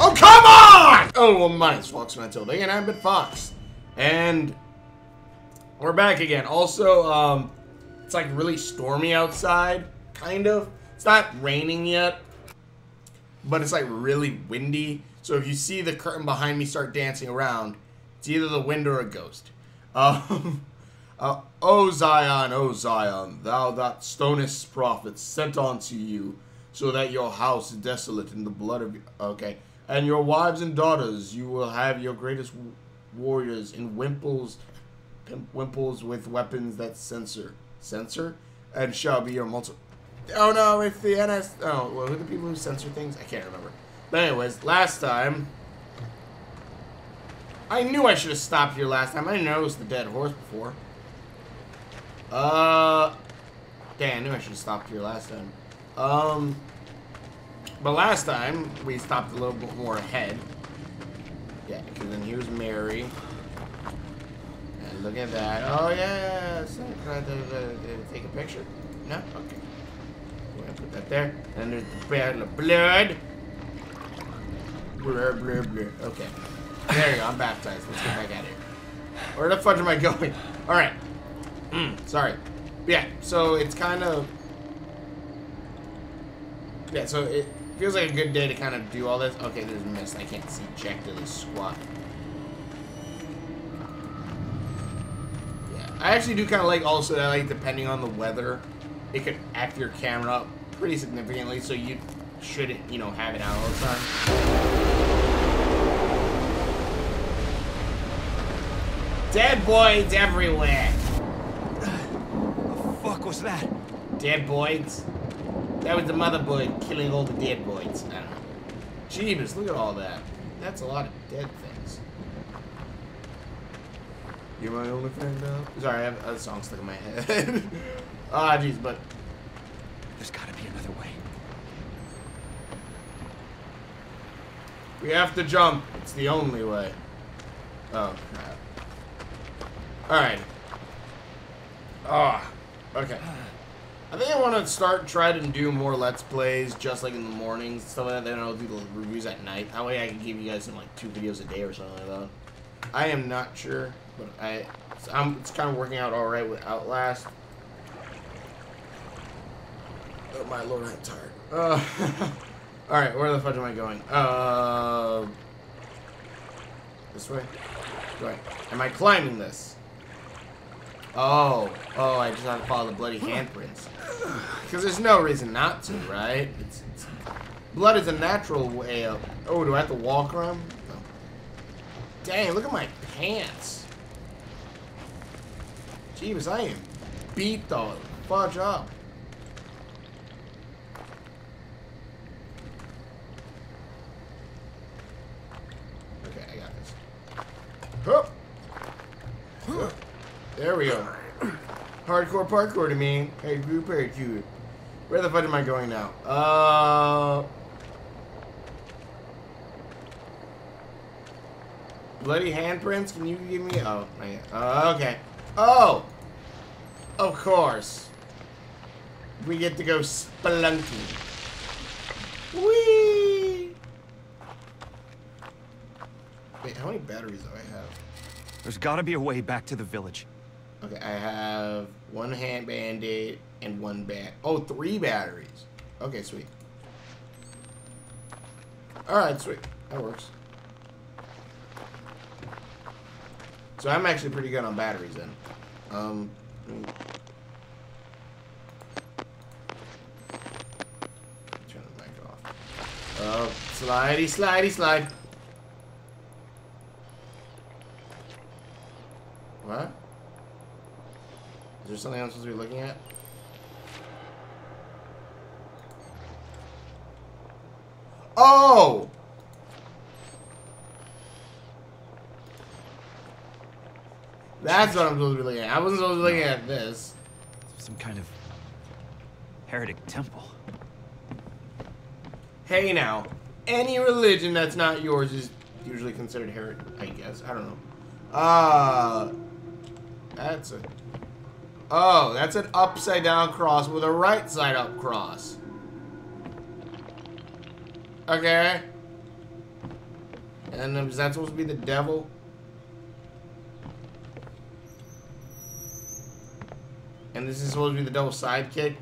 Oh, come on! Oh, well, my name's Fox Matilda, and I've been Fox. And we're back again. Also, it's like really stormy outside, kind of. It's not raining yet, but it's like really windy. So if you see the curtain behind me start dancing around, it's either the wind or a ghost. O Zion, thou that stonest prophets sent unto you, so that your house is desolate in the blood of... Okay. And your wives and daughters, you will have your greatest warriors in wimples with weapons that censor? And shall be your multiple... Oh, no, it's the NS... Oh, well, who are the people who censor things? I can't remember. But anyways, last time... I knew I should have stopped here last time. I didn't know it was the dead horse before. Damn, I knew I should have stopped here last time. But last time, we stopped a little bit more ahead. Yeah, because then here's Mary. And look at that. Oh, yeah. So, take a picture. No? Okay. We're going to put that there. And there's the Battle of Blood. Blah, blah, blah. Okay. There you go. I'm baptized. Let's get back out of here. Where the fudge am I going? All right. Sorry. Yeah, so it's kind of... Yeah, so it feels like a good day to kind of do all this. Okay, there's mist. I can't see jack to the squat. Yeah, I actually do kind of like also that, like, depending on the weather, it could act your camera up pretty significantly, so you shouldn't, you know, have it out all the time. Dead boys everywhere! What the fuck was that? Dead boys? That was the mother boy killing all the dead boys. I don't know. Jeebus, look at all that. That's a lot of dead things. You're my only friend now? Sorry, I have other songs stuck in my head. Ah, jeez, but... There's gotta be another way. We have to jump. It's the only way. Oh, crap. Alright. Ah, oh, okay. I think I want to try to do more Let's Plays, just like in the mornings and stuff like that. Then I'll do the reviews at night. That way I can give you guys some, like, 2 videos a day or something like that. I am not sure, but it's kind of working out all right with Outlast. Oh, my lord, I'm tired. All right, where the fudge am I going? This way? Right. Am I climbing this? Oh, oh, I just have to follow the bloody handprints. Because there's no reason not to, right? It's, blood is a natural way of... Oh, do I have to walk around? No. Dang, look at my pants. Jeebus, I am beat the fudge up. Okay, I got this. Hup. Hup. There we go. Hardcore parkour to me. Hey, group, hey, dude. Where the fuck am I going now? Bloody handprints? Can you give me... Oh, okay. Oh! Of course. We get to go spelunking. Whee! Wait, how many batteries do I have? There's gotta be a way back to the village. Okay, I have 1 hand band-aid and 1 bat. Oh, 3 batteries. Okay, sweet. Alright, sweet. That works. So I'm actually pretty good on batteries then. Turn the mic off. Oh, slidey, slidey, slide. What? Is there something I'm supposed to be looking at? Oh! That's what I'm supposed to be looking at. I wasn't supposed to be looking at this. Some kind of heretic temple. Hey now, any religion that's not yours is usually considered heretic, I guess. I don't know. That's a... Oh, that's an upside-down cross with a right-side-up cross. Okay. And is that supposed to be the devil? And this is supposed to be the devil's sidekick?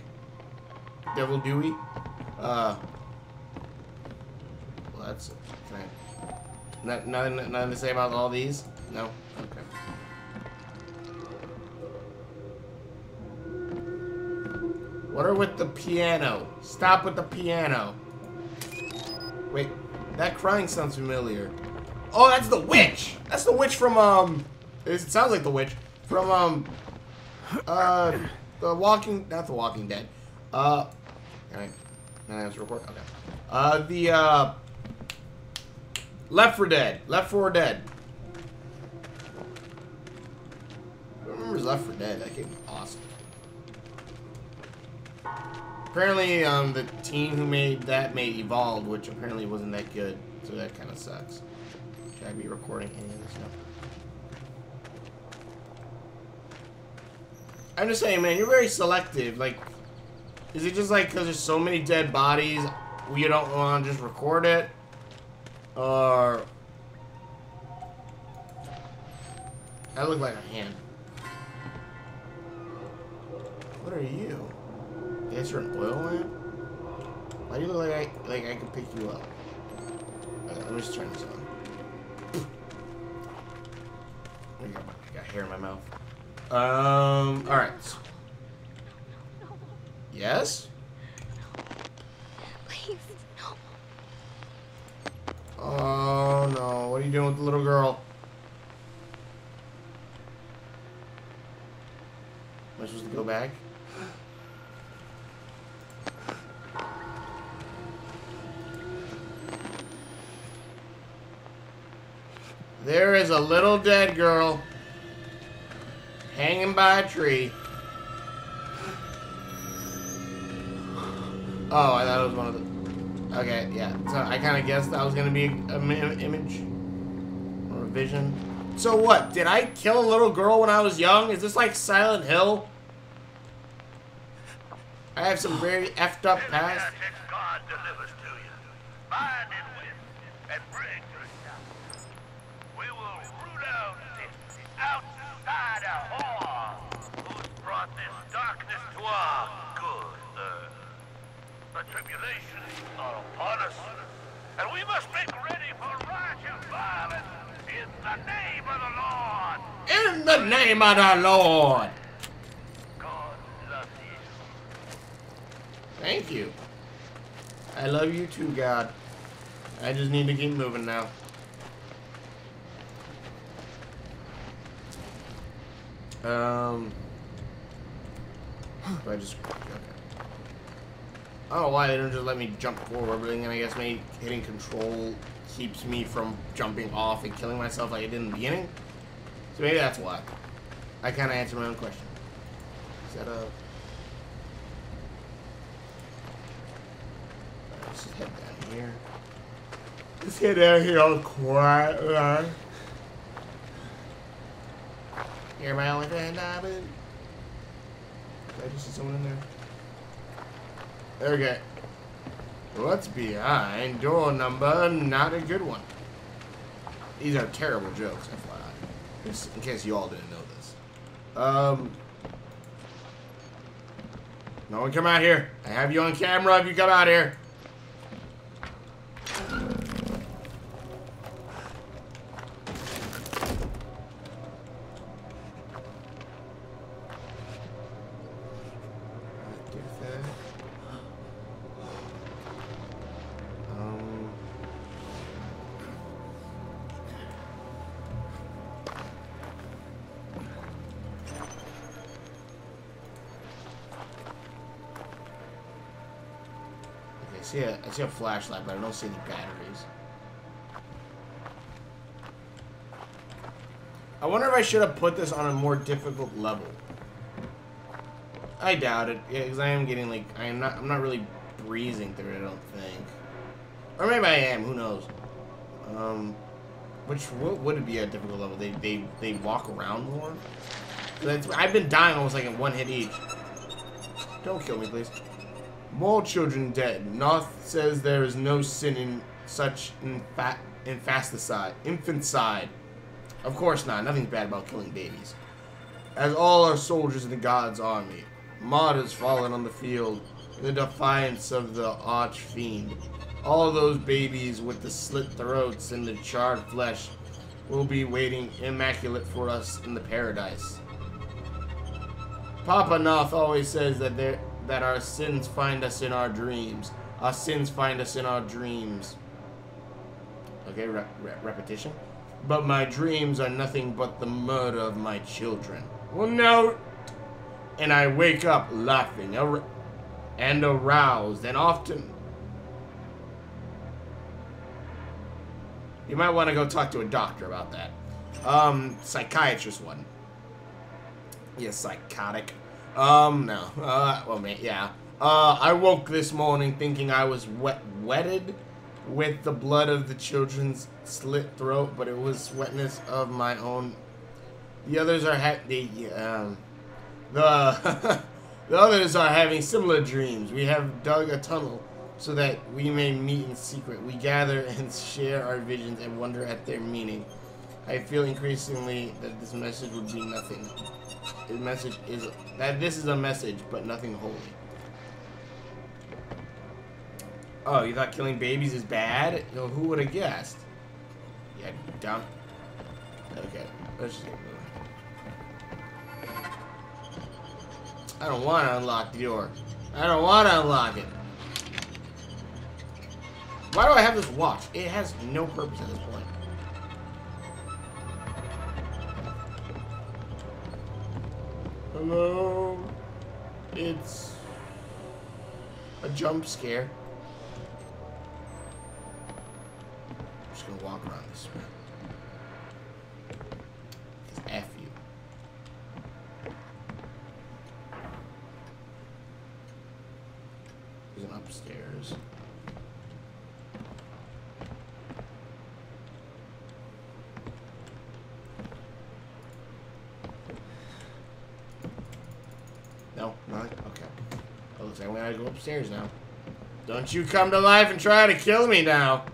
Devil Dewey? Well, that's... Can I, nothing to say about all these? No? Okay. What are with the piano? Stop with the piano. Wait, that crying sounds familiar. Oh, that's the witch! That's the witch from, it sounds like the witch. From, not The Walking Dead. Alright. Now I have to record? Okay. Left 4 Dead. Left 4 Dead. Who remembers Left 4 Dead? That game was awesome. Apparently, the team who made that made Evolved, which apparently wasn't that good, so that kind of sucks. Should I be recording any of this stuff? I'm just saying, man, you're very selective. Like, is it just like because there's so many dead bodies, you don't want to just record it? Or... That looked like a hand. What are you? Is there an oil lamp? Why do you look like I can pick you up? Okay, let me just turn this on. I got hair in my mouth. Alright. No. Yes? No. Please, no. Oh no, what are you doing with the little girl? Am I supposed to go back? There is a little dead girl hanging by a tree. Oh, I thought it was one of the... Okay, yeah. So I kind of guessed that was going to be an image or a vision. So what? Did I kill a little girl when I was young? Is this like Silent Hill? I have some very effed up past. In the name of the Lord. God love you. Thank you. I love you too, God. I just need to keep moving now. I just... Okay. I don't know why they don't just let me jump forward, but then I guess maybe hitting control keeps me from jumping off and killing myself like I did in the beginning. So maybe that's why. I kind of answered my own question. Is that a... Let's just head down here. Let's head down here all quiet. You're my only friend, David. Did I just see someone in there? Okay. What's behind door number? Not a good one. These are terrible jokes, FYI. In case you all didn't know this. No one come out here. I have you on camera if you come out here. I see a flashlight, but I don't see any batteries. I wonder if I should have put this on a more difficult level. I doubt it, because I am getting like I'm not really breezing through it. I don't think, or maybe I am. Who knows? What would it be a difficult level? They walk around more. I've been dying almost like in one hit each. Don't kill me, please. More children dead. North says there is no sin in such infanticide. Of course not. Nothing's bad about killing babies. As all our soldiers in the God's army, martyrs fallen on the field in the defiance of the arch fiend. All those babies with the slit throats and the charred flesh will be waiting immaculate for us in the paradise. Papa Noth always says that our sins find us in our dreams. Our sins find us in our dreams. Okay, repetition. But my dreams are nothing but the murder of my children. Well, no. And I wake up laughing and aroused, and often... You might want to go talk to a doctor about that. Psychiatrist one. Yeah, psychotic. No. Well, man, yeah. I woke this morning thinking I was wetted with the blood of the children's slit throat, but it was wetness of my own. The others are the others are having similar dreams. We have dug a tunnel so that we may meet in secret. We gather and share our visions and wonder at their meaning. I feel increasingly that this message would be nothing. The message is that this is a message, but nothing holy. Oh, you thought killing babies is bad? Yo, who would have guessed? Yeah, dumb. Okay, let's just get moving. I don't want to unlock the door. I don't want to unlock it. Why do I have this watch? It has no purpose at this point. Hello? It's a jump scare. Gonna walk around this way. F you. There's an upstairs. No, not okay. Oh, looks like we gotta go upstairs now. Don't you come to life and try to kill me now.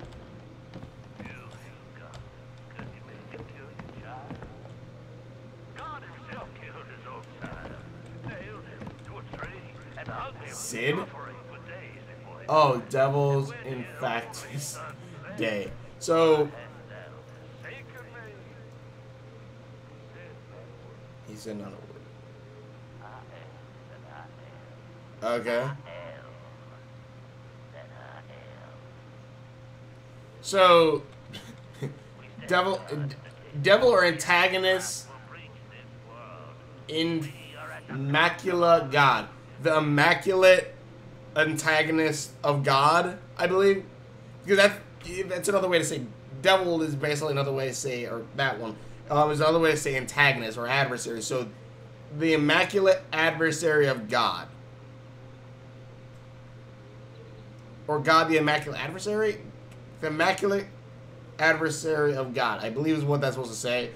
Sid? Oh, Devil's Infactus Day. So he said not a word. Okay. So devil or antagonist in Immaculate God. The immaculate antagonist of God, I believe, because that's another way to say devil is basically another way to say, or that one is another way to say antagonist or adversary. So the immaculate adversary of God, or God the immaculate adversary, the immaculate adversary of God, I believe is what that's supposed to say.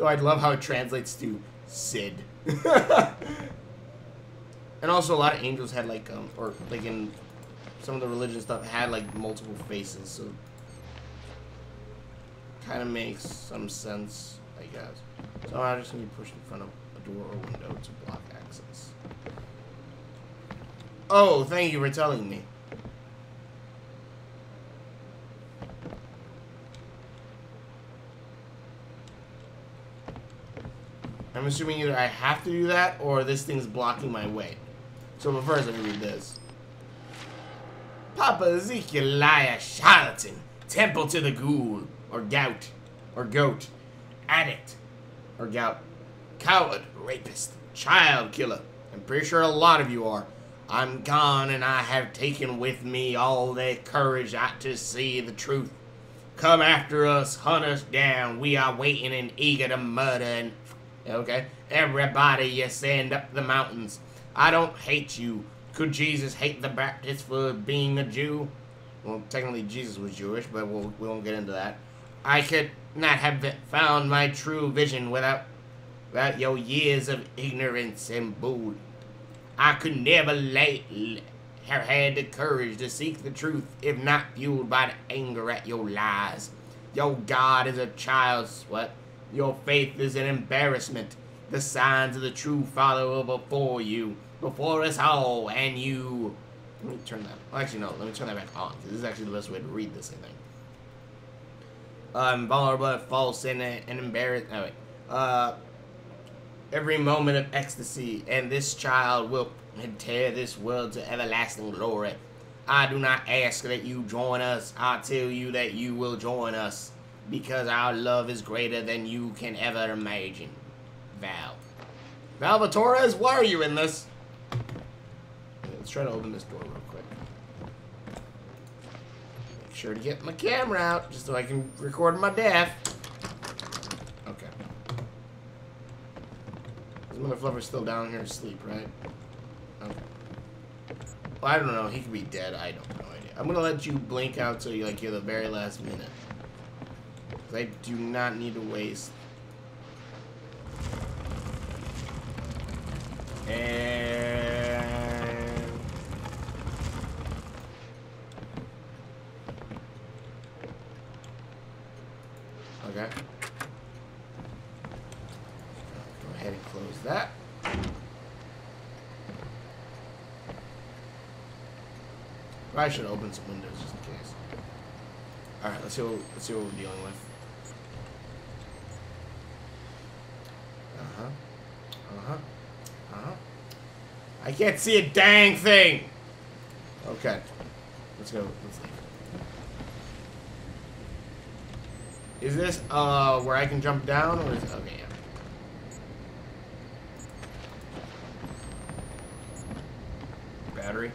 Oh, I love how it translates to Sid. And also, a lot of angels had like, or like in some of the religion stuff, had like multiple faces, so kind of makes some sense, I guess. So I just need to push in front of a door or window to block access. Oh, thank you for telling me. I'm assuming either I have to do that or this thing's blocking my way. So, but first, let me read this. Papa Ezekiel, liar, charlatan, temple to the ghoul, or goat, addict, or gout, coward, rapist, child killer. I'm pretty sure a lot of you are. I'm gone, and I have taken with me all their courage out to see the truth. Come after us, hunt us down. We are waiting and eager to murder and, okay, everybody you send up the mountains. I don't hate you. Could Jesus hate the Baptist for being a Jew? Well, technically Jesus was Jewish, but we won't get into that. I could not have found my true vision without your years of ignorance and bull. I could never have had the courage to seek the truth if not fueled by the anger at your lies. Your God is a child's what? Your faith is an embarrassment. The signs of the true follower before you, before us all, and you. Let me turn that. Well, actually, no. Let me turn that back on. This is actually the best way to read this, I think. Vulnerable, false, and embarrassed. Oh, wait. Every moment of ecstasy, and this child will tear this world to everlasting glory. I do not ask that you join us. I tell you that you will join us, because our love is greater than you can ever imagine. Val. Valvatorres, why are you in this? Let's try to open this door real quick. Make sure to get my camera out, just so I can record my death. Okay. This motherfluffer's still down here asleep, right? Okay. Well, I don't know. He could be dead. I don't know. I'm gonna let you blink out till you like you're the very last minute. I do not need to waste. And okay. Go ahead and close that. I should open some windows just in case. All right, let's see what we're dealing with. I can't see a dang thing. Okay, let's go. Let's leave. Is this where I can jump down, or is it, okay? Yeah. Battery.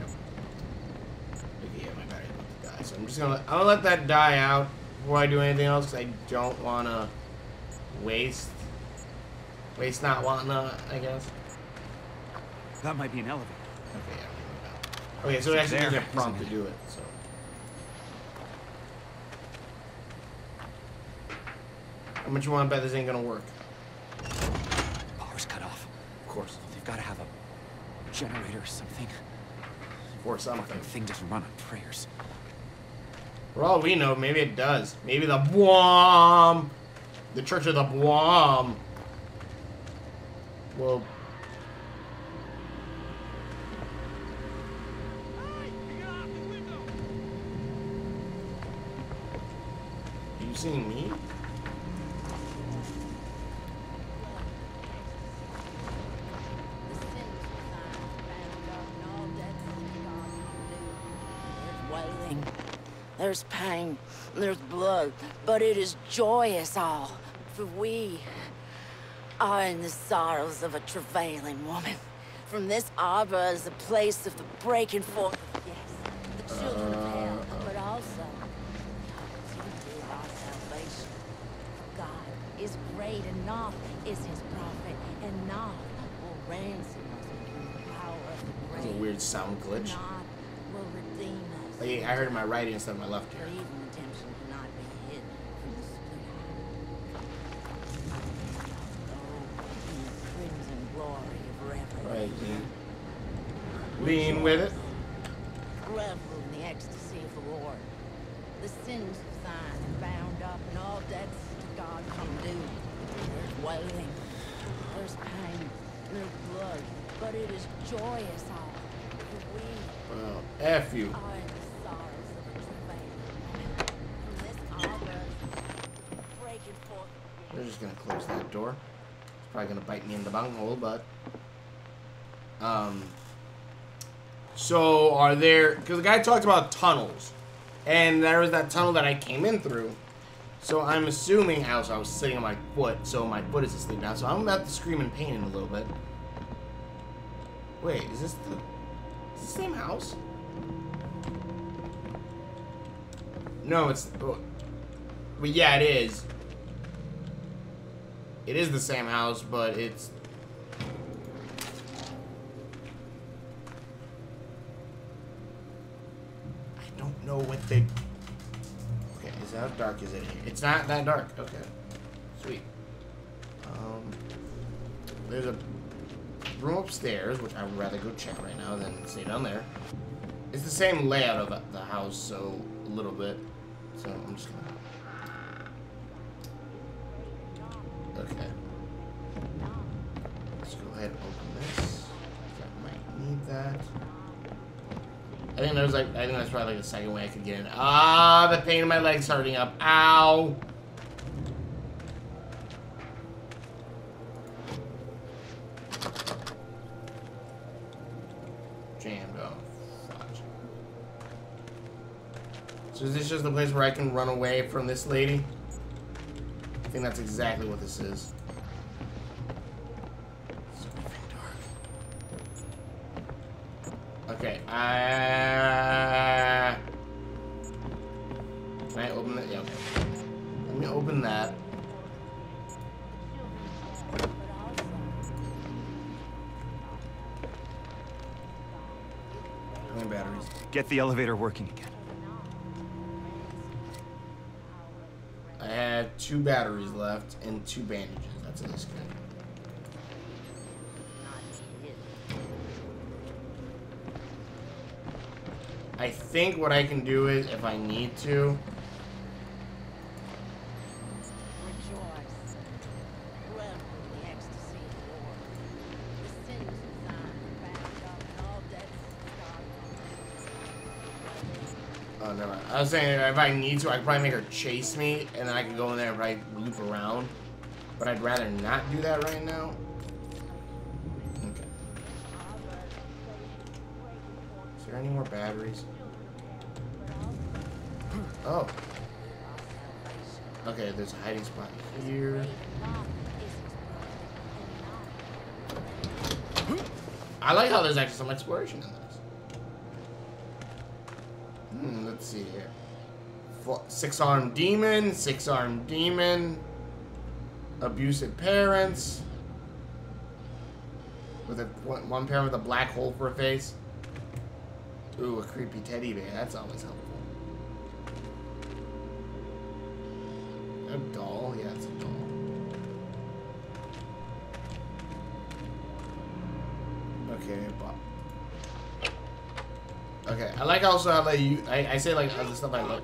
Nope. Okay, yeah, my battery wants to die, so I'm just gonna let that die out before I do anything else. 'Cause I don't wanna waste not wanna, I guess. That might be an elevator. Okay, yeah, okay, so it actually gives a prompt to do it, so. How much you want to bet this ain't gonna work? Power's cut off. Of course. They've gotta have a generator or something. Or something. Fucking thing doesn't run on prayers. For all we know, maybe it does. Maybe the Bwom! The Church of the Bwom! Well. Seeing me? There's wailing, there's pain, there's blood, but it is joyous all, for we are in the sorrows of a travailing woman. From this arbor is the place of the breaking forth, yes, the children of hell, but also. Is great, and Noth is his prophet, and Noth will ransom us with the power of the grave. That's a weird sound glitch. Noth will redeem us. Like, I heard my right instead of my left ear. Right, yeah. Lean with it. Revel in the ecstasy of the Lord. The sins of thine bound up, and all debts. God can do. There's wailing, there's pain, there's blood, but it is joyous all. Well, F you. We're just gonna close that door. It's probably gonna bite me in the bunghole, but so are there, because the guy talked about tunnels, and there was that tunnel that I came in through. So I'm assuming, also I was sitting on my foot, so my foot is asleep now, so I'm about to scream in pain in a little bit. Wait, is this the same house? No, it's, oh, but yeah, it is. It is the same house, but it's. I don't know what they. How dark is it here? It's not that dark. Okay. Sweet. There's a room upstairs, which I would rather go check right now than stay down there. It's the same layout of the house, so a little bit. So I'm just gonna... Okay. Let's go ahead and open this. I might need that. I think that's probably like the second way I could get in. Ah, the pain in my leg's hurting up. Ow! Jammed. Oh, fuck. So is this just the place where I can run away from this lady? I think that's exactly what this is. Okay, can I open that? Yeah, okay. Let me open that. How many batteries? Get the elevator working again. I had 2 batteries left and 2 bandages. That's what this could. I think what I can do is, if I need to... Oh, never mind. I was saying, if I need to, I could probably make her chase me, and then I could go in there and probably loop around. But I'd rather not do that right now. Okay. Is there any more batteries? Oh. Okay, there's a hiding spot here. I like how there's actually some exploration in this. Hmm, let's see here. 6-armed demon, 6-armed demon. Abusive parents. With a, one parent with a black hole for a face. Ooh, a creepy teddy bear. That's always helpful. A doll? Yeah, it's a doll. Okay, Bob. Okay, I like also how like you I say like other stuff I like.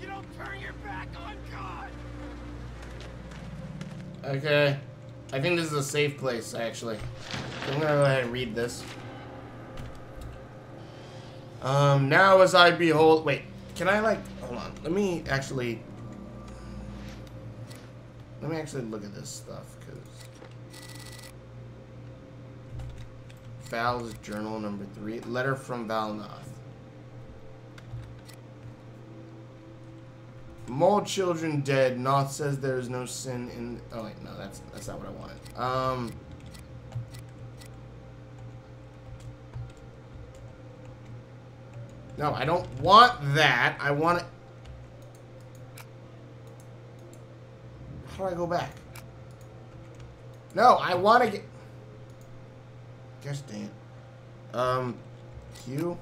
You don't turn your back on God. Okay. I think this is a safe place actually. I'm gonna go ahead and read this. Now as I behold wait. Can I, like, hold on. Let me actually look at this stuff, because... Val's journal number 3. Letter from Valnoth. More children dead. Noth says there is no sin in... Oh, wait, no, that's not what I wanted. No, I don't want that. I want it. How do I go back? No, I want to get. Gosh dang it. Q.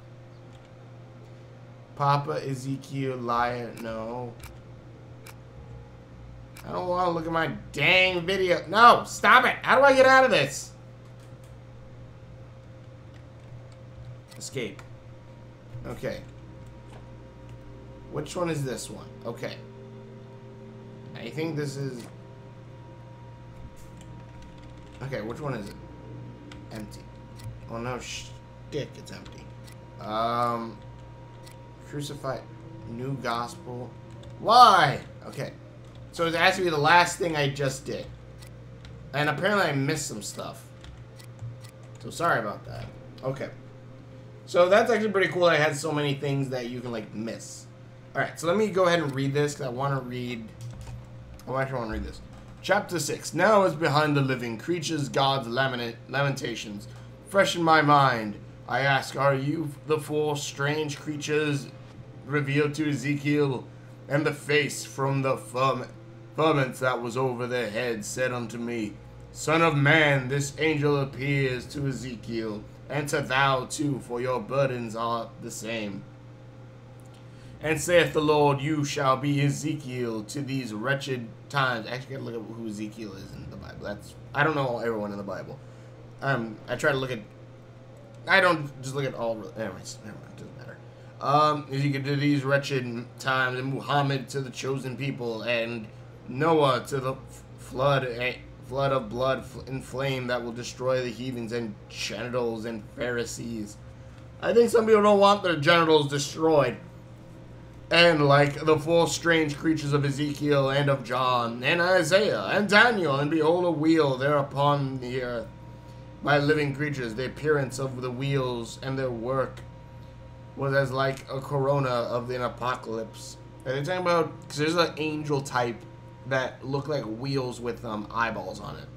Papa Ezekiel liar. No. I don't want to look at my dang video. No, stop it. How do I get out of this? Escape. Okay. Which one is this one? Okay. I think this is... Okay, which one is it? Empty. Oh no, shtick, it's empty. Crucified. New gospel. Why? Okay. So it's actually the last thing I just did. And apparently I missed some stuff. So sorry about that. Okay. So that's actually pretty cool. I had so many things that you can like miss. All right, so let me go ahead and read this because I want to read. Oh, actually, I want to read this. Chapter 6. Now is behind the living creatures, God's lamentations. Fresh in my mind, I ask: Are you the 4 strange creatures revealed to Ezekiel, and the face from the firmament that was over their heads said unto me, Son of man, this angel appears to Ezekiel. Enter thou too, for your burdens are the same. And saith the Lord, you shall be Ezekiel to these wretched times. Actually, I gotta look at who Ezekiel is in the Bible. That's I don't know everyone in the Bible. I try to look at. I don't just look at all. Anyways, never mind. Doesn't matter. As you get to these wretched times, and Muhammad to the chosen people, and Noah to the flood of blood and flame that will destroy the heathens and genitals and Pharisees. I think some people don't want their genitals destroyed. And like the four strange creatures of Ezekiel and of John and Isaiah and Daniel, and behold a wheel there upon the earth by living creatures. The appearance of the wheels and their work was as like a corona of an apocalypse. And they're talking about, because there's an angel type that looked like wheels with eyeballs on it.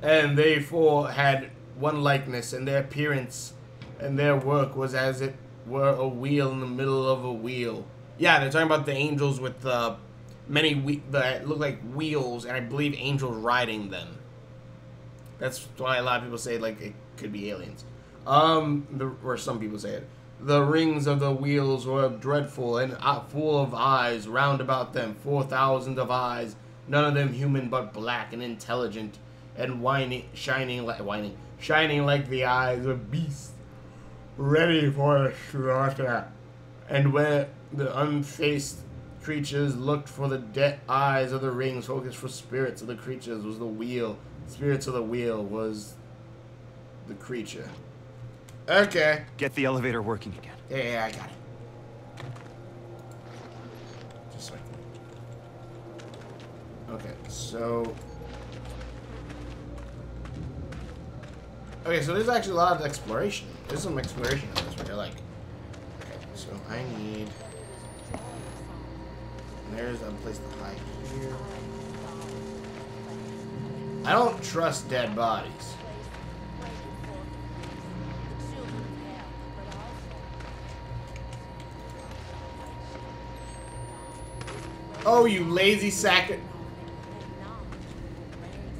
And they four had one likeness, and their appearance and their work was as it were a wheel in the middle of a wheel. Yeah, they're talking about the angels with many that look like wheels, and I believe angels riding them. That's why a lot of people say like it could be aliens. Or some people say it. The rings of the wheels were dreadful and full of eyes round about them, 4,000 of eyes, none of them human but black and intelligent, and shining like the eyes of beasts, ready for slaughter. And where the unfaced creatures looked for the dead, eyes of the rings focused for spirits of the creatures was the wheel. Spirits of the wheel was the creature. Okay. Get the elevator working again. Yeah, I got it. Just like that. Okay, so... okay, so there's actually a lot of exploration. There's some exploration on this, which I like. Okay, so I need... there's a place to hide here. I don't trust dead bodies. Oh, you lazy sack. Are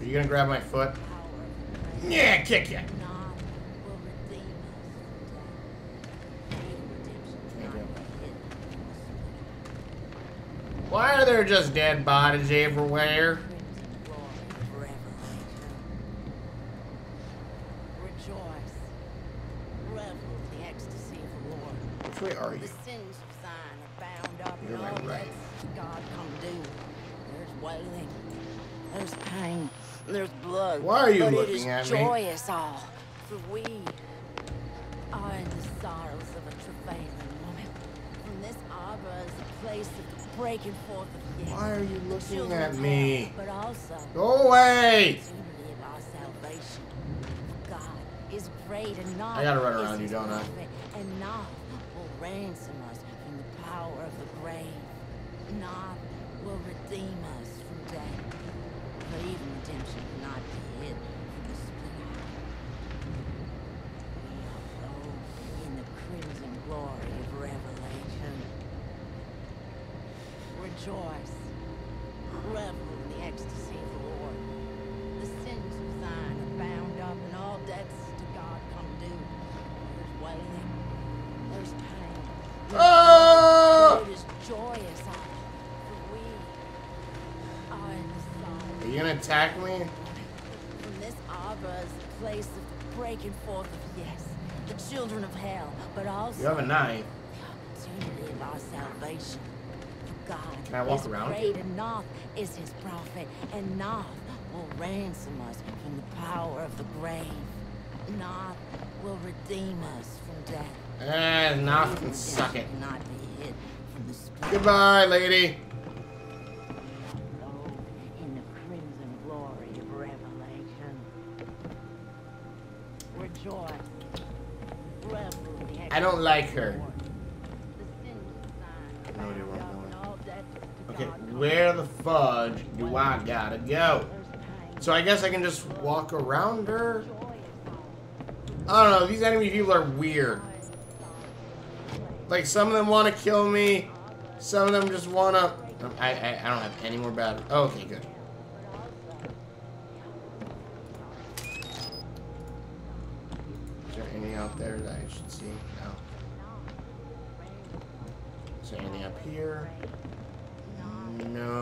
you gonna grab my foot? Yeah, kick ya. Why are there just dead bodies everywhere? Which way are you? You're like right. God come do. There's wailing, there's pain, there's blood. Why are you but looking it is at me? Joyous all, for we are in the sorrows of a travailing woman. And this arbor is a place of the breaking forth of years. Why are you looking at me? But also, go away! Of our salvation. God is great and not. I gotta run around you, don't I? And not will ransom us from the power of the grave. Nod will redeem us from death, but even redemption cannot be hid from the split. We are robed in the crimson glory of revelation. Rejoice, revel in the ecstasy of the Lord. The sins of thine are bound up, and all debts to God come due. There's wailing, there's pain. There's oh! It is joyous. Are you gonna attack me? From this arbor is the place of breaking forth of yes, the children of hell, but also you have a knife. The opportunity of our salvation. For God, can I walk is around? Great, and Noth is his prophet, and Noth will ransom us from the power of the grave. Noth will redeem us from death. Noth can suck it. Not be hid from the goodbye, lady. I don't like her. Okay, where the fudge do I gotta go? So I guess I can just walk around her? I don't know, these enemy people are weird. Like, some of them want to kill me. Some of them just want to... I don't have any more battery. Oh, okay, good. Out there that I should see now. Is there anything up here? No.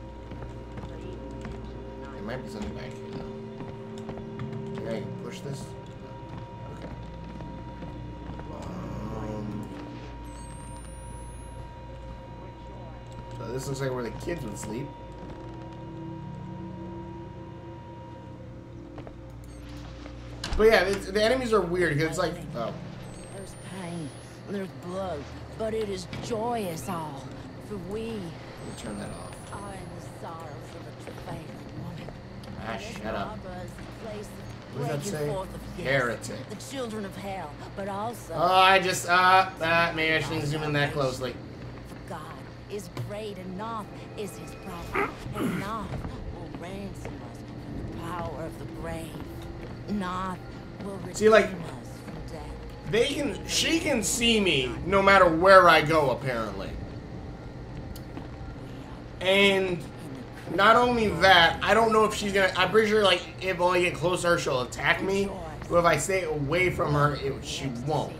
There might be something back here now. Can I push this? Okay. This looks like where the kids would sleep. But yeah, the enemies are weird because it's like, oh. There's pain, there's blood, but it is joyous all, for we. Turn that off. Are in the sorrows of a travailing woman. Ah, shut up. What does that say? Heretic. The children of hell, but also. Oh, I just maybe I shouldn't zoom in that closely. For God is great, and Noth is His prophet, and Noth will ransom us from the power of the grave. Noth will redeem us from death. She can see me no matter where I go, apparently. And not only that, I don't know if she's gonna. I'm pretty sure, like, if I get closer, she'll attack me. But if I stay away from her, she won't.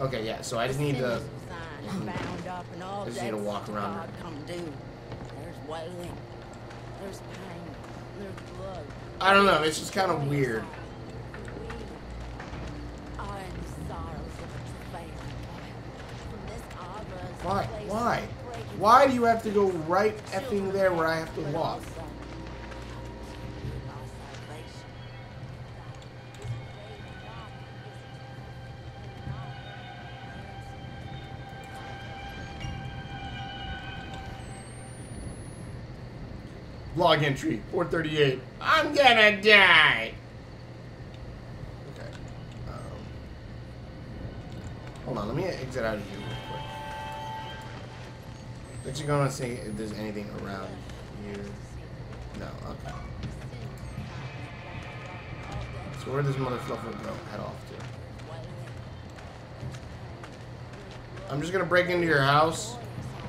Okay, yeah. So I just need to. I just need to walk around her. I don't know. It's just kind of weird. Why? Why? Why do you have to go right effing there where I have to walk? Log entry 438. I'm gonna die. Okay. Hold on. Let me exit out of here. But you're gonna see if there's anything around here. No, okay. So where does Motherfluffer go? Head off to. I'm just gonna break into your house.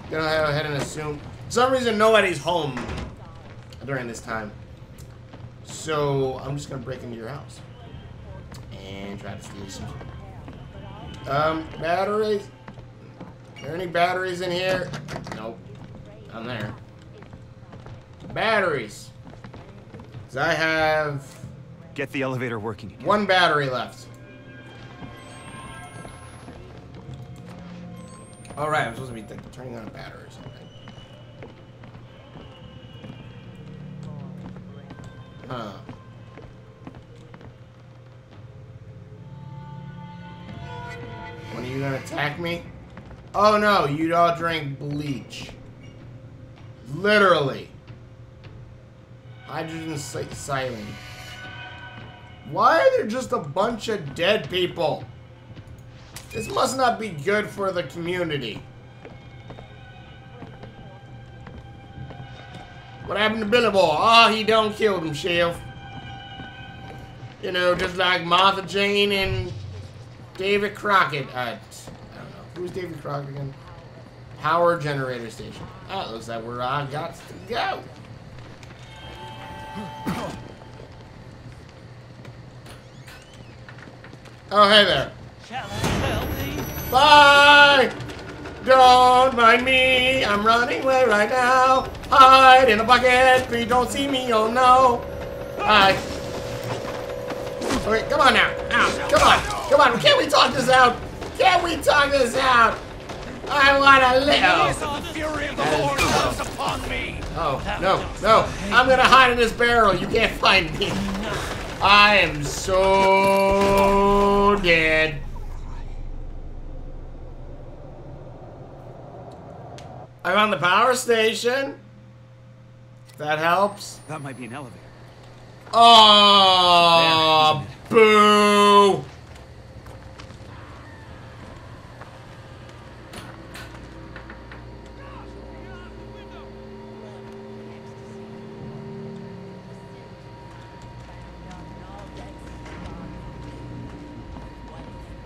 Then I'll head and assume. For some reason nobody's home during this time. So I'm just gonna break into your house and try to steal something. Batteries. Are there any batteries in here? Nope. I'm there. Batteries. Cause I have. Get the elevator working again. One battery left. All right, I'm supposed to be turning on a battery or something. Huh. When are you gonna attack me? Oh no, you'd all drink bleach. Literally. Hydrogen silent. Why are there just a bunch of dead people? This must not be good for the community. What happened to Billabong? Oh, he done killed himself. You know, just like Martha Jane and David Crockett. Who's David Crockett again? Power generator station. That looks like where I got to go. Oh, hey there. Bye! Don't mind me. I'm running away right now. Hide in a bucket. If you don't see me, oh no. Hi. Okay, come on now. Ow. Come on. Come on. Can't we talk this out? Can we talk this out? I wanna live. The fury of the Lord comes upon me. Oh, no, no. I'm gonna hide in this barrel. You can't find me. I am so dead. I'm on the power station. That helps. That might be an elevator. Oh, boo.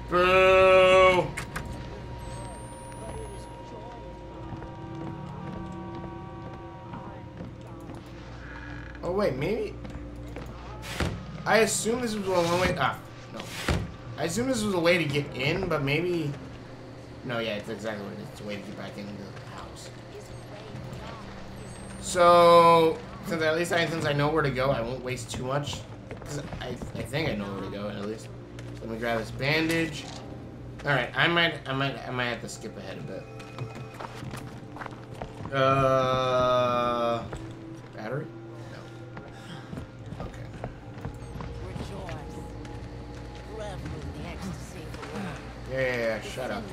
Boo! Oh wait, maybe I assume this was a long way. Ah, no. I assume this was a way to get in, but maybe. No, yeah, it's exactly what it is. It's a way to get back into the house. So, since at least since I know where to go, I won't waste too much. Cause I think I know where to go at least. Let me grab this bandage. All right, I might have to skip ahead a bit. Battery? No. Okay. Yeah, shut up.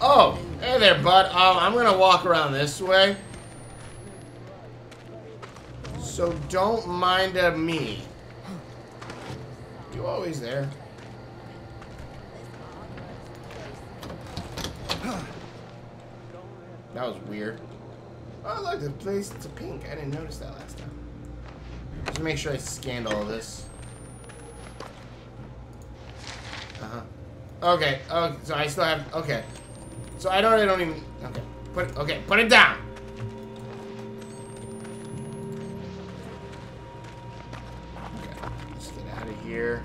Oh, hey there, bud. I'm gonna walk around this way. So don't mind me. You always there. That was weird. Oh, look, the place, it's a pink. I didn't notice that last time. Just make sure I scanned all of this. Okay. Oh, so I still have. Okay. So I don't even. Okay. Put it down. Okay. Let's get out of here.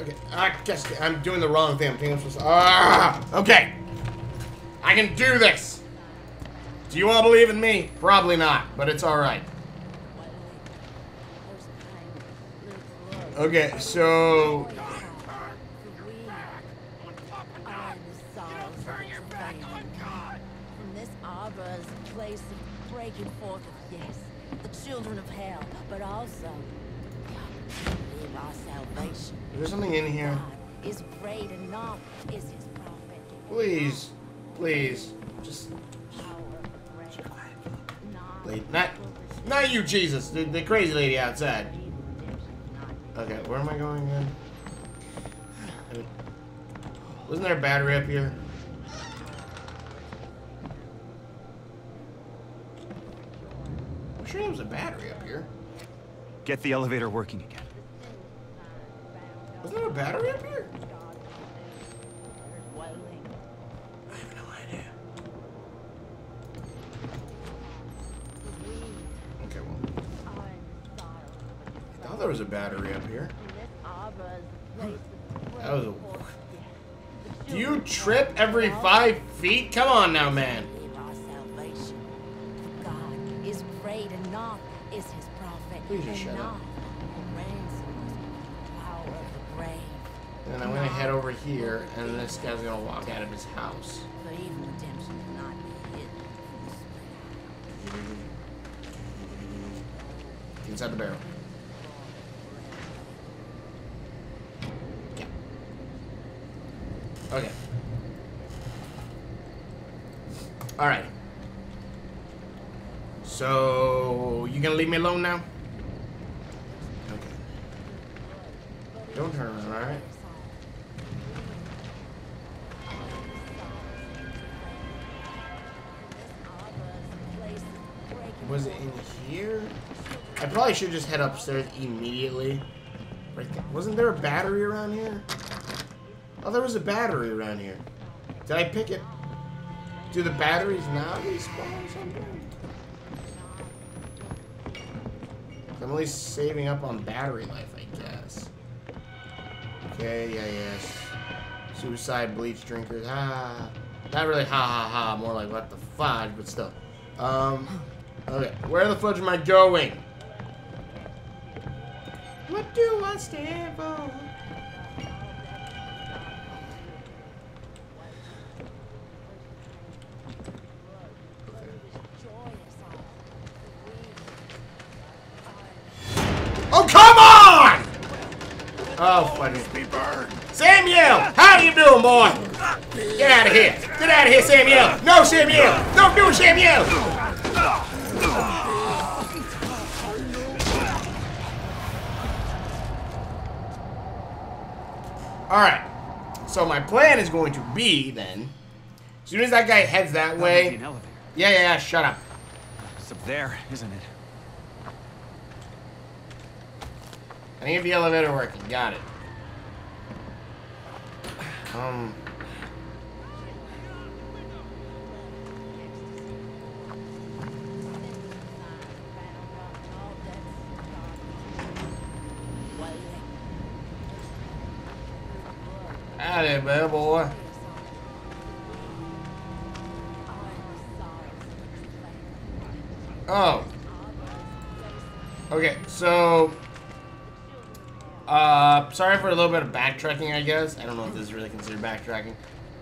Okay. I guess I'm doing the wrong thing. I think I'm supposed to. Okay. I can do this. Do you all believe in me? Probably not, but it's all right. Okay, so from this arbor is a place of breaking forth of yes, the children of hell, but also of our salvation. There's something in here. Is great and not is his prophet. Please, please, just quiet. Not you, Jesus, the crazy lady outside. Okay, where am I going again? Wasn't there a battery up here? I'm sure there was a battery up here. Get the elevator working again. Wasn't there a battery up here? I have no idea. Okay, well. I thought there was a battery up here. That was a... Do you trip every 5 feet? Come on now, man. Please just shut up. And then I'm gonna head over here, and this guy's gonna walk out of his house. Inside the barrel. Okay. All right. So you gonna leave me alone now? Okay. Don't turn around, all right? Was it in here? I probably should just head upstairs immediately. Right there. Wasn't there a battery around here? Oh, there was a battery around here. Did I pick it? Do the batteries now respawn somewhere? I'm at least saving up on battery life, I guess. Okay, yeah, yes. Suicide bleach drinkers. Ah. Not really ha ha ha, more like what the fudge, but still. Okay, where the fudge am I going? What do I stand for? Oh, funny. Samuel! How you doing, boy? Get out of here! Get out of here, Samuel! No, Samuel! Don't do it, Samuel! Alright. So my plan is going to be, then, as soon as that guy heads that way... Yeah, shut up. It's up there, isn't it? I need the elevator working. Got it. Howdy, bad boy. Oh. Okay, so... Sorry for a little bit of backtracking, I guess. I don't know if this is really considered backtracking.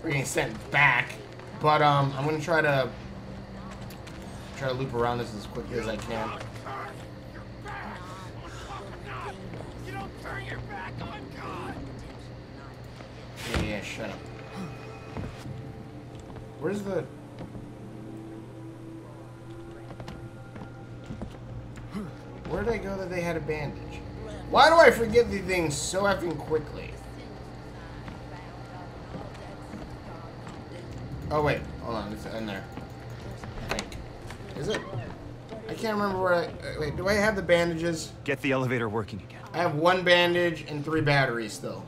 We're getting sent back. But, I'm gonna try to loop around this as quickly as I can. Yeah, shut up. Where's the... Where did I go that they had a bandage? Why do I forget these things so effing quickly? Oh wait, hold on, it's in there. I think. Is it? I can't remember where I... Wait, do I have the bandages? Get the elevator working again. I have one bandage and 3 batteries still.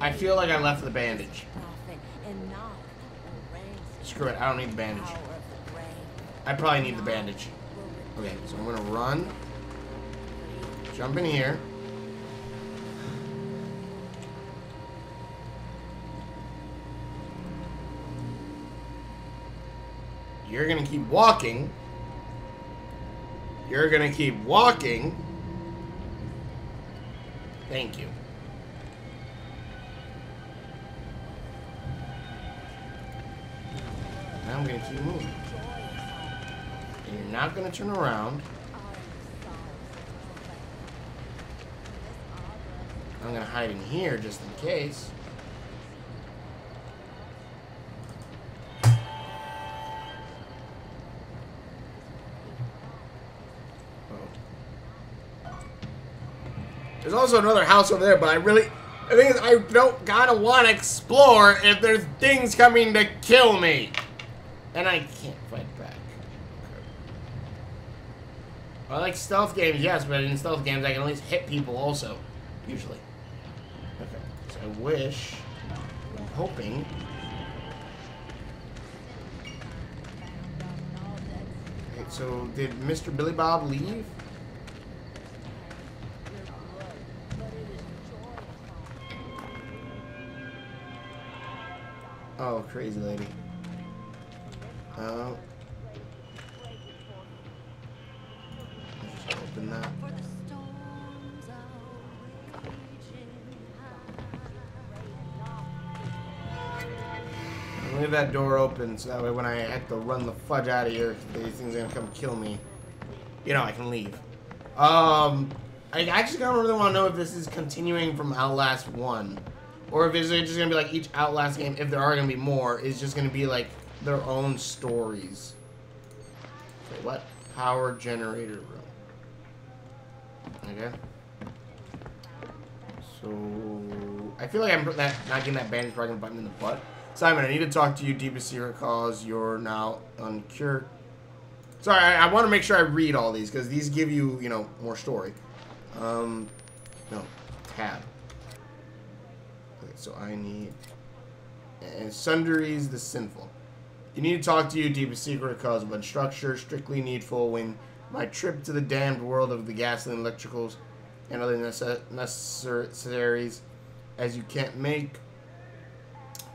I feel like I left the bandage. Screw it, I don't need the bandage. I probably need the bandage. Okay, so I'm gonna run. Jump in here. You're gonna keep walking. You're gonna keep walking. Thank you. I'm gonna keep moving. And you're not gonna turn around. I'm gonna hide in here just in case. Uh-oh. There's also another house over there, but I don't gotta wanna explore if there's things coming to kill me. And I can't fight back. Okay. I like stealth games, yes, but in stealth games I can at least hit people also, usually. Okay, so I wish, I'm hoping. Okay, so did Mr. Billy Bob leave? Oh, crazy lady. Oh. Let's just open that. Leave that door open so that way when I have to run the fudge out of here, these things are gonna come kill me. You know, I can leave. I actually kind of really want to know if this is continuing from Outlast 1, or if it's just gonna be like each Outlast game, if there are gonna be more, is just gonna be like their own stories. Okay, what? Power generator room. Okay. So I feel like I'm not getting that bandage where I can button in the butt. Simon, I need to talk to you. Deepest secret cause you're now uncured. Sorry, I want to make sure I read all these because these give you, you know, more story. No, tab. Okay, so I need and sundries the sinful. You need to talk to you, deepest secret cause, but structure strictly needful when my trip to the damned world of the gasoline, electricals, and other necessaries as you can't make.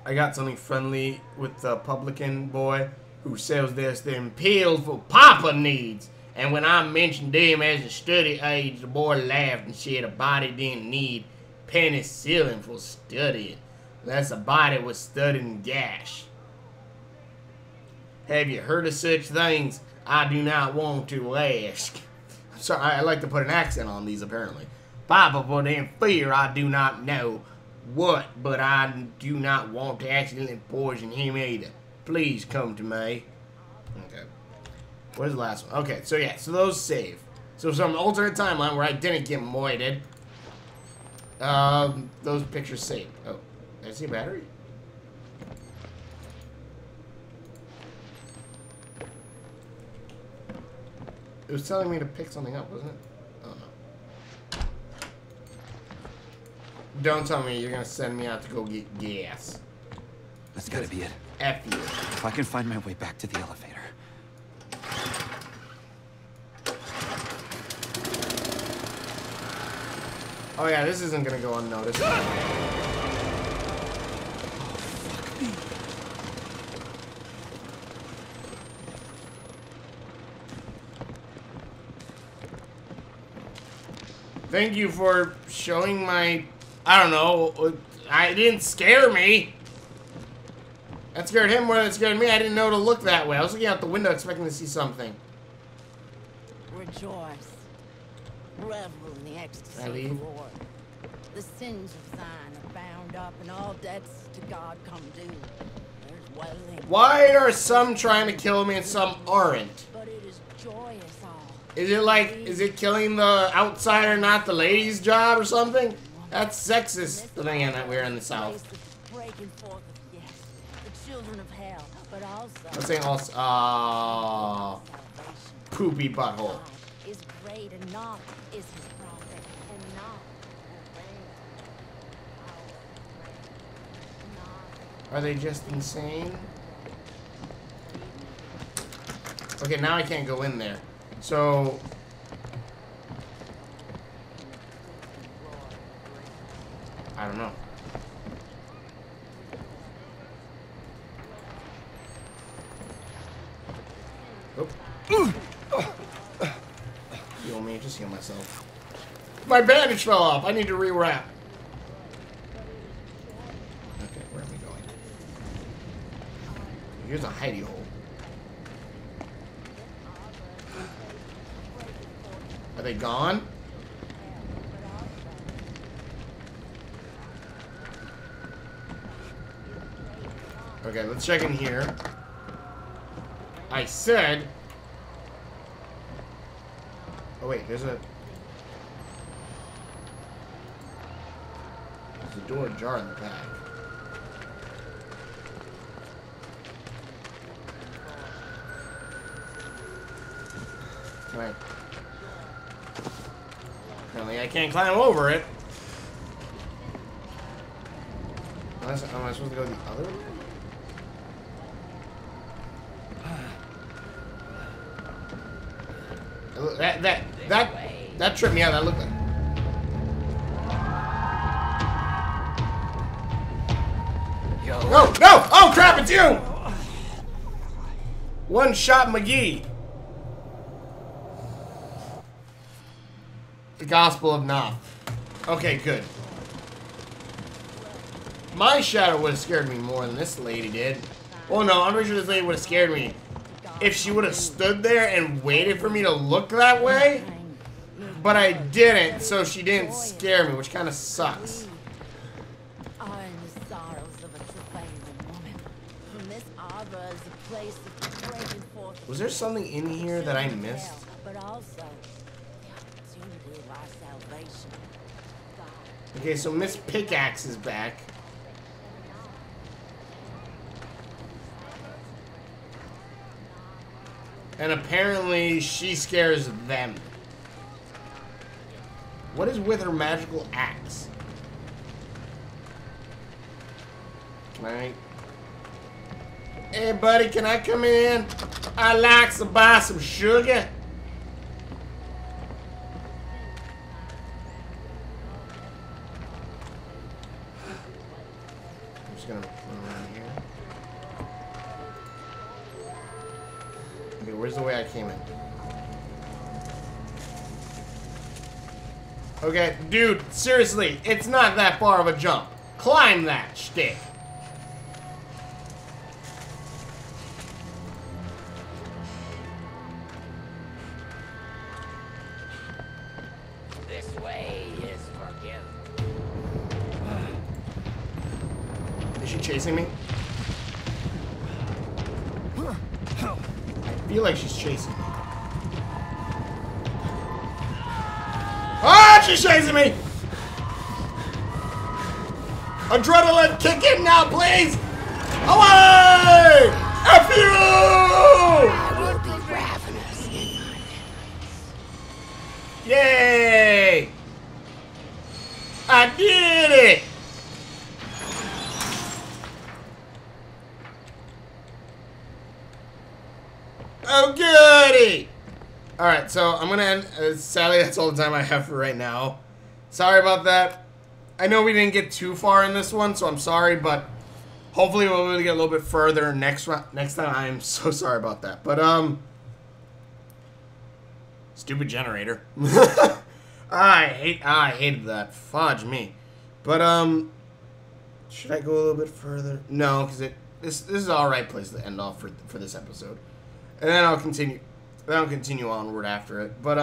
I got something friendly with the publican boy who sells this them pills for papa needs. And when I mentioned them as a study age, the boy laughed and said a body didn't need penicillin for studying. That's a body with studying gash. Have you heard of such things? I do not want to ask. I'm sorry, I like to put an accent on these, apparently. Bible for them fear, I do not know what, but I do not want to accidentally poison him either. Please come to me. Okay. Where's the last one? Okay, so yeah, so those save. So some alternate timeline where I didn't get moited. Those pictures save. Oh, I see a battery. It was telling me to pick something up, wasn't it? Oh no. Don't tell me you're gonna send me out to go get gas. That's gotta be it. F you. If I can find my way back to the elevator. Oh yeah, this isn't gonna go unnoticed. Oh, fuck me. Thank you for showing my... I don't know. It didn't scare me. That scared him more than it scared me. I didn't know to look that way. I was looking out the window expecting to see something. Rejoice. Revel in the ecstasy of the Lord. The sins of thine are bound up and all debts to God come due. There's wailing. Why are some trying to kill me and some aren't? But it is joyous all. Is it like, is it killing the outsider, not the lady's job or something? That's sexist thing that we're in the South. I'm saying also, poopy butthole. Are they just insane? Okay, now I can't go in there. So... I don't know. Heal me, just heal myself. My bandage fell off. I need to rewrap. Okay, where are we going? Here's a hidey hole. Are they gone? Okay, let's check in here. I said... Oh wait, there's a... There's a door ajar in the back. Alright. Apparently I can't climb over it. Unless, am I supposed to go the other way? That tripped me out. That looked like... Yo. No, no! Oh, crap, it's you! One shot McGee. The Gospel of Knopf. Okay, good. My shadow would have scared me more than this lady did. Oh, no, I'm pretty sure this lady would have scared me. If she would have stood there and waited for me to look that way, but I didn't, so she didn't scare me, which kind of sucks. Was there something in here that I missed? Okay, so Miss Pickaxe is back. And apparently, she scares them. What is with her magical axe? Can I... Hey, buddy, can I come in? I like to buy some sugar. I'm just gonna run around here. Okay, where's the way I came in? Okay, dude, seriously, it's not that far of a jump. Climb that shtick. This way is forgiven. Is she chasing me? I feel like she's chasing me. Ah, she's chasing me! Adrenaline, kick in now, please! Away! F you! I will be ravenous in my enemies. Yay! I did it! Oh, goody! Alright, so I'm gonna end, sadly that's all the time I have for right now. Sorry about that. I know we didn't get too far in this one, so I'm sorry, but hopefully we'll be able to get a little bit further next time. I am so sorry about that, but, stupid generator. I hated that. Fudge me. But should I go a little bit further? No, because this is an alright place to end off for this episode. And then I'll continue onward after it. But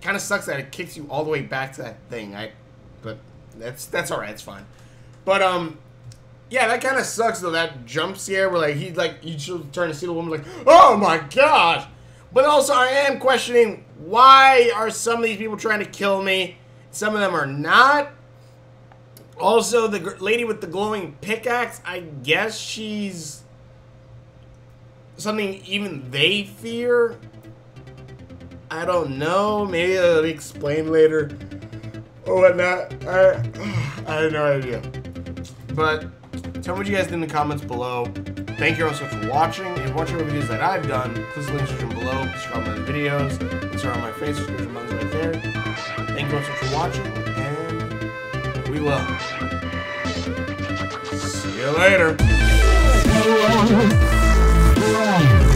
kind of sucks that it kicks you all the way back to that thing. But that's alright, it's fine. But yeah, that kind of sucks though. That jump scare where you should turn to see the woman like, oh my gosh. But also, I am questioning, why are some of these people trying to kill me? Some of them are not. Also, the lady with the glowing pickaxe, I guess she's something even they fear? I don't know. Maybe it'll be explained later or whatnot. I have no idea. But tell me what you guys did in the comments below. Thank you all so much for watching. If you're watching other videos that I've done, please leave a description below. Subscribe to my videos. It's on my face. Subscription button's right there. Thank you all so much for watching, and we will see you later.